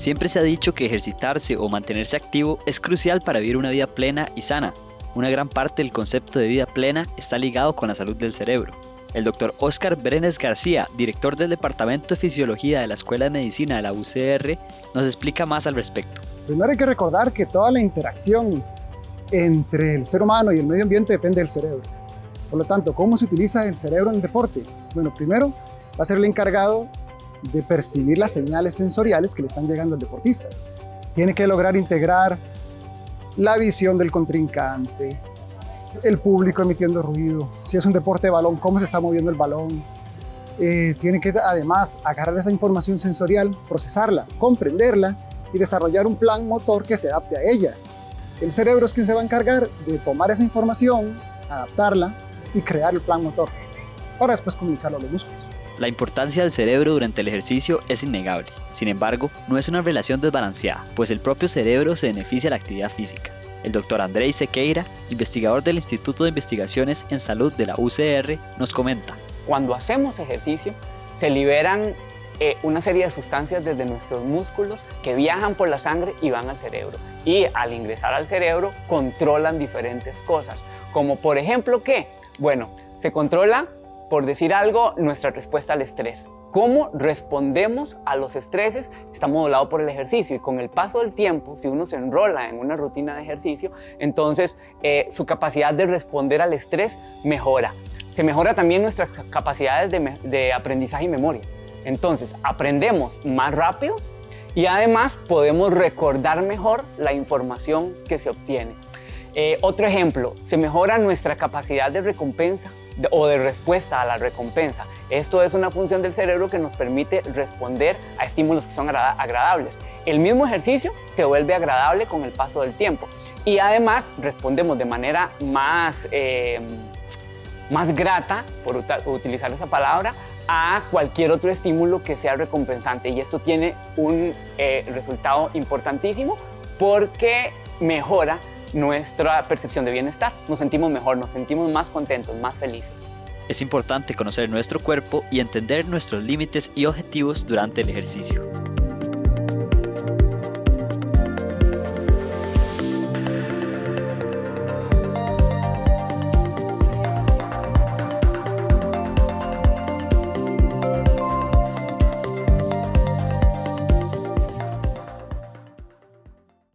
Siempre se ha dicho que ejercitarse o mantenerse activo es crucial para vivir una vida plena y sana. Una gran parte del concepto de vida plena está ligado con la salud del cerebro. El doctor Óscar Brenes García, director del Departamento de Fisiología de la Escuela de Medicina de la UCR, nos explica más al respecto. Primero hay que recordar que toda la interacción entre el ser humano y el medio ambiente depende del cerebro. Por lo tanto, ¿cómo se utiliza el cerebro en el deporte? Bueno, primero va a ser el encargado de percibir las señales sensoriales que le están llegando al deportista. Tiene que lograr integrar la visión del contrincante, el público emitiendo ruido, si es un deporte de balón, cómo se está moviendo el balón. Tiene que además agarrar esa información sensorial, procesarla, comprenderla y desarrollar un plan motor que se adapte a ella. El cerebro es quien se va a encargar de tomar esa información, adaptarla y crear el plan motor, para después comunicarlo a los músculos. La importancia del cerebro durante el ejercicio es innegable. Sin embargo, no es una relación desbalanceada, pues el propio cerebro se beneficia de la actividad física. El doctor Andrés Sequeira, investigador del Instituto de Investigaciones en Salud de la UCR, nos comenta. Cuando hacemos ejercicio, se liberan una serie de sustancias desde nuestros músculos que viajan por la sangre y van al cerebro. Y al ingresar al cerebro, controlan diferentes cosas. Como por ejemplo, ¿qué? Bueno, se controla, por decir algo, nuestra respuesta al estrés. Cómo respondemos a los estreses está modulado por el ejercicio, y con el paso del tiempo, si uno se enrola en una rutina de ejercicio, entonces su capacidad de responder al estrés mejora. Se mejora también nuestras capacidades de aprendizaje y memoria. Entonces aprendemos más rápido y además podemos recordar mejor la información que se obtiene. Otro ejemplo, se mejora nuestra capacidad de recompensa o de respuesta a la recompensa. Esto es una función del cerebro que nos permite responder a estímulos que son agradables. El mismo ejercicio se vuelve agradable con el paso del tiempo y además respondemos de manera más grata, por utilizar esa palabra, a cualquier otro estímulo que sea recompensante. Y esto tiene un resultado importantísimo porque mejora nuestra percepción de bienestar. Nos sentimos mejor, nos sentimos más contentos, más felices. Es importante conocer nuestro cuerpo y entender nuestros límites y objetivos durante el ejercicio.